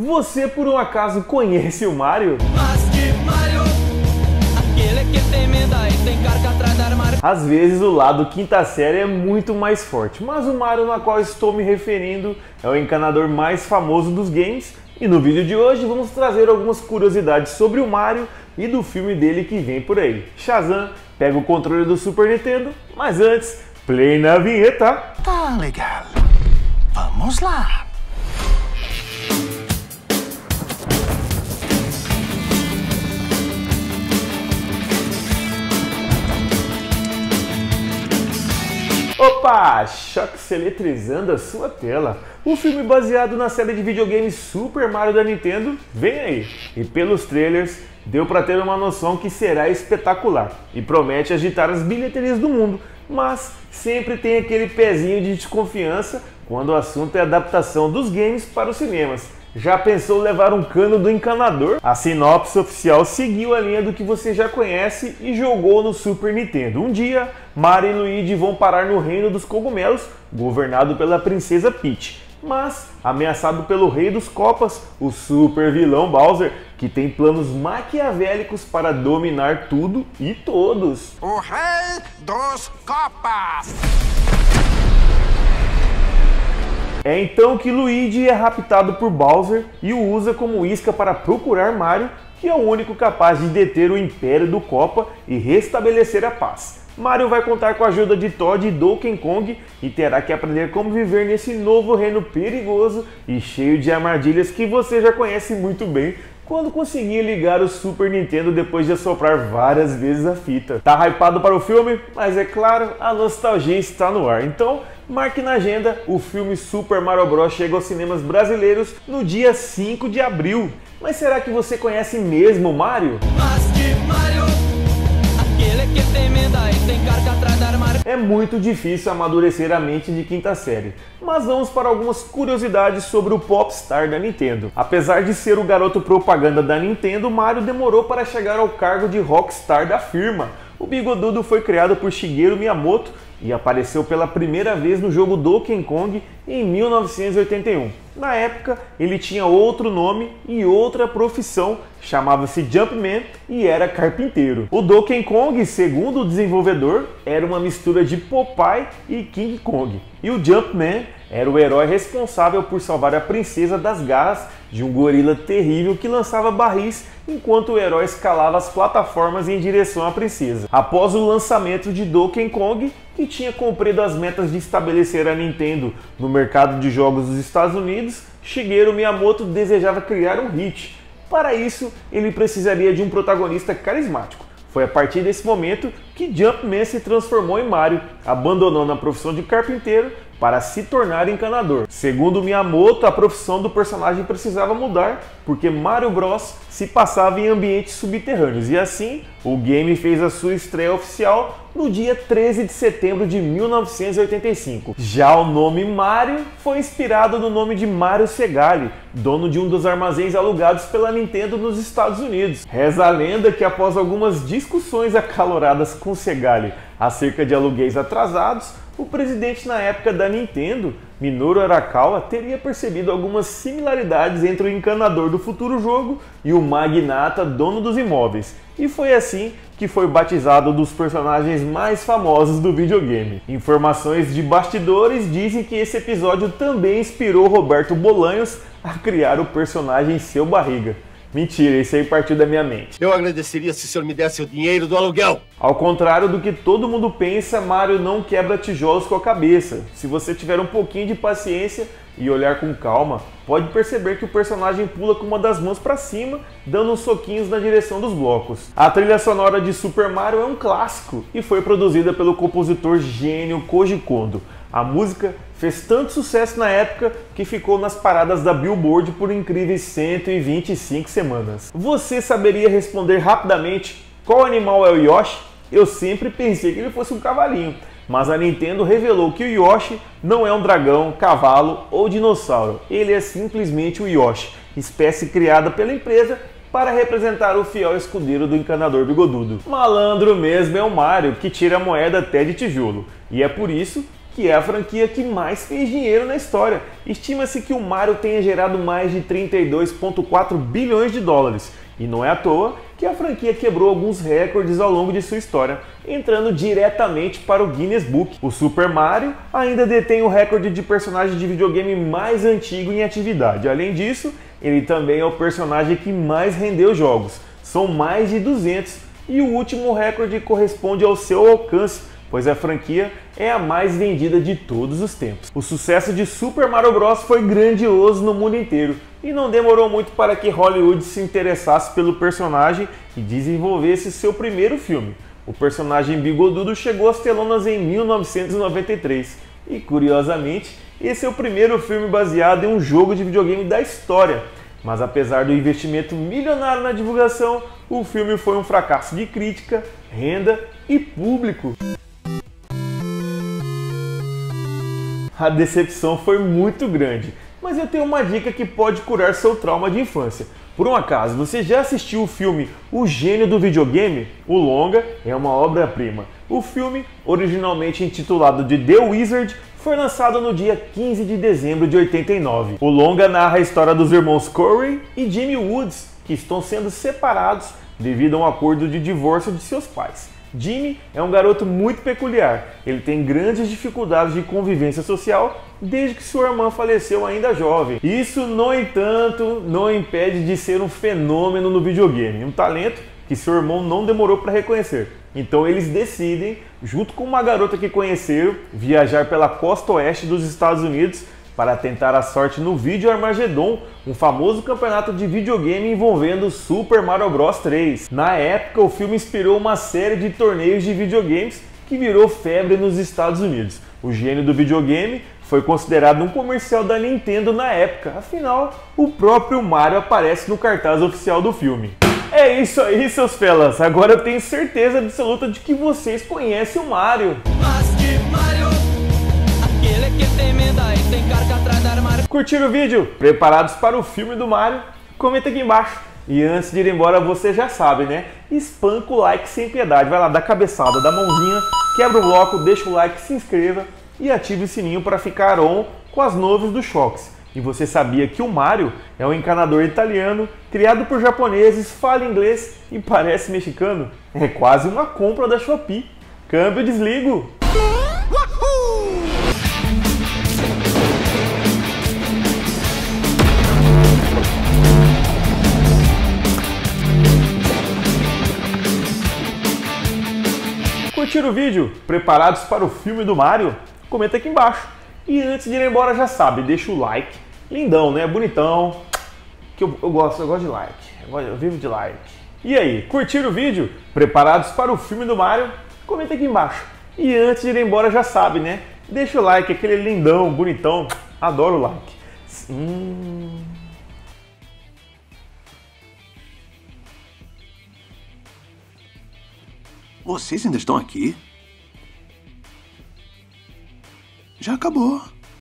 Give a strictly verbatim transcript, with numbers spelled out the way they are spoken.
Você por um acaso conhece o Mario? Mas que Mario, aquele que tem medo e tem carga atrás da armário. Às vezes o lado quinta série é muito mais forte, mas o Mario na qual estou me referindo é o encanador mais famoso dos games. E no vídeo de hoje vamos trazer algumas curiosidades sobre o Mario e do filme dele que vem por aí. Shazam pega o controle do Super Nintendo, mas antes, play na vinheta. Tá legal, vamos lá. Opa! Chokis eletrizando a sua tela. O filme baseado na série de videogames Super Mario da Nintendo vem aí. E pelos trailers deu para ter uma noção que será espetacular e promete agitar as bilheterias do mundo, mas sempre tem aquele pezinho de desconfiança quando o assunto é a adaptação dos games para os cinemas. Já pensou levar um cano do encanador? A sinopse oficial seguiu a linha do que você já conhece e jogou no Super Nintendo. Um dia, Mario e Luigi vão parar no reino dos cogumelos, governado pela princesa Peach, mas ameaçado pelo rei dos Koopas, o super vilão Bowser, que tem planos maquiavélicos para dominar tudo e todos. O rei dos Koopas! É então que Luigi é raptado por Bowser e o usa como isca para procurar Mario, que é o único capaz de deter o império do Koopa e restabelecer a paz. Mario vai contar com a ajuda de Toad e Donkey Kong e terá que aprender como viver nesse novo reino perigoso e cheio de armadilhas que você já conhece muito bem quando conseguia ligar o Super Nintendo depois de assoprar várias vezes a fita. Tá hypado para o filme? Mas é claro, a nostalgia está no ar. Então, marque na agenda, o filme Super Mario Bros. Chega aos cinemas brasileiros no dia cinco de abril. Mas será que você conhece mesmo Mario? Mas que Mario, aquele que tem medo e tem carga atrás da armário. É muito difícil amadurecer a mente de quinta série, mas vamos para algumas curiosidades sobre o popstar da Nintendo. Apesar de ser o garoto propaganda da Nintendo, Mario demorou para chegar ao cargo de rockstar da firma. O bigodudo foi criado por Shigeru Miyamoto e apareceu pela primeira vez no jogo Donkey Kong em mil novecentos e oitenta e um. Na época, ele tinha outro nome e outra profissão, chamava-se Jumpman e era carpinteiro. O Donkey Kong, segundo o desenvolvedor, era uma mistura de Popeye e King Kong. E o Jumpman era o herói responsável por salvar a princesa das garras de um gorila terrível que lançava barris enquanto o herói escalava as plataformas em direção à princesa. Após o lançamento de Donkey Kong, que tinha cumprido as metas de estabelecer a Nintendo no mercado de jogos dos Estados Unidos, Shigeru Miyamoto desejava criar um hit. Para isso, ele precisaria de um protagonista carismático. Foi a partir desse momento que Jumpman se transformou em Mario, abandonando a profissão de carpinteiro para se tornar encanador. Segundo Miyamoto, a profissão do personagem precisava mudar, porque Mario Bros se passava em ambientes subterrâneos, e assim o game fez a sua estreia oficial no dia treze de setembro de mil novecentos e oitenta e cinco. Já o nome Mario foi inspirado no nome de Mario Segale, dono de um dos armazéns alugados pela Nintendo nos Estados Unidos. Reza a lenda que após algumas discussões acaloradas com Segale acerca de aluguéis atrasados, o presidente na época da Nintendo, Minoru Arakawa, teria percebido algumas similaridades entre o encanador do futuro jogo e o magnata dono dos imóveis, e foi assim que foi batizado dos personagens mais famosos do videogame. Informações de bastidores dizem que esse episódio também inspirou Roberto Bolanhos a criar o personagem Seu Barriga. Mentira, isso aí partiu da minha mente. Eu agradeceria se o senhor me desse o dinheiro do aluguel. Ao contrário do que todo mundo pensa, Mario não quebra tijolos com a cabeça. Se você tiver um pouquinho de paciência e olhar com calma, pode perceber que o personagem pula com uma das mãos para cima, dando uns soquinhos na direção dos blocos. A trilha sonora de Super Mario é um clássico e foi produzida pelo compositor gênio Koji Kondo. A música fez tanto sucesso na época que ficou nas paradas da Billboard por incríveis cento e vinte e cinco semanas. Você saberia responder rapidamente qual animal é o Yoshi? Eu sempre pensei que ele fosse um cavalinho, mas a Nintendo revelou que o Yoshi não é um dragão, cavalo ou dinossauro. Ele é simplesmente o Yoshi, espécie criada pela empresa para representar o fiel escudeiro do encanador bigodudo. Malandro mesmo é o Mario, que tira a moeda até de tijolo, e é por isso que é a franquia que mais fez dinheiro na história. Estima-se que o Mario tenha gerado mais de trinta e dois vírgula quatro bilhões de dólares. E não é à toa que a franquia quebrou alguns recordes ao longo de sua história, entrando diretamente para o Guinness Book. O Super Mario ainda detém o recorde de personagem de videogame mais antigo em atividade. Além disso, ele também é o personagem que mais rendeu jogos. São mais de duzentos, e o último recorde corresponde ao seu alcance, pois a franquia é a mais vendida de todos os tempos. O sucesso de Super Mario Bros. Foi grandioso no mundo inteiro, e não demorou muito para que Hollywood se interessasse pelo personagem e desenvolvesse seu primeiro filme. O personagem bigodudo chegou às telonas em mil novecentos e noventa e três, e curiosamente, esse é o primeiro filme baseado em um jogo de videogame da história. Mas apesar do investimento milionário na divulgação, o filme foi um fracasso de crítica, renda e público. A decepção foi muito grande, mas eu tenho uma dica que pode curar seu trauma de infância. Por um acaso, você já assistiu o filme O Gênio do Videogame? O longa é uma obra-prima. O filme, originalmente intitulado de The Wizard, foi lançado no dia quinze de dezembro de oitenta e nove. O longa narra a história dos irmãos Corey e Jimmy Woods, que estão sendo separados devido a um acordo de divórcio de seus pais. Jimmy é um garoto muito peculiar. Ele tem grandes dificuldades de convivência social desde que sua irmã faleceu ainda jovem. Isso, no entanto, não impede de ser um fenômeno no videogame, um talento que seu irmão não demorou para reconhecer. Então eles decidem, junto com uma garota que conheceram, viajar pela costa oeste dos Estados Unidos para tentar a sorte no vídeo Armagedon, um famoso campeonato de videogame envolvendo Super Mario Bros. três. Na época, o filme inspirou uma série de torneios de videogames que virou febre nos Estados Unidos. O Gênio do Videogame foi considerado um comercial da Nintendo na época, afinal, o próprio Mario aparece no cartaz oficial do filme. É isso aí, seus felas! Agora eu tenho certeza absoluta de que vocês conhecem o Mario. Mas que Mario, aquele que tem medo aí, tem carga atrás do armário. Curtiram o vídeo? Preparados para o filme do Mario? Comenta aqui embaixo. E antes de ir embora, você já sabe, né? Espanca o like sem piedade. Vai lá, dá cabeçada, dá mãozinha, quebra o bloco, deixa o like, se inscreva e ative o sininho para ficar on com as novas do Chokis. E você sabia que o Mario é um encanador italiano, criado por japoneses, fala inglês e parece mexicano? É quase uma compra da Shopee. Câmbio, desligo! Curtiram o vídeo? Preparados para o filme do Mario? Comenta aqui embaixo. E antes de ir embora, já sabe, deixa o like. Lindão, né? Bonitão. Que eu, eu gosto, eu gosto de like. Eu, eu vivo de like. E aí, curtiram o vídeo? Preparados para o filme do Mario? Comenta aqui embaixo. E antes de ir embora, já sabe, né? Deixa o like, aquele lindão, bonitão. Adoro o like. Hum... Vocês ainda estão aqui? Já acabou.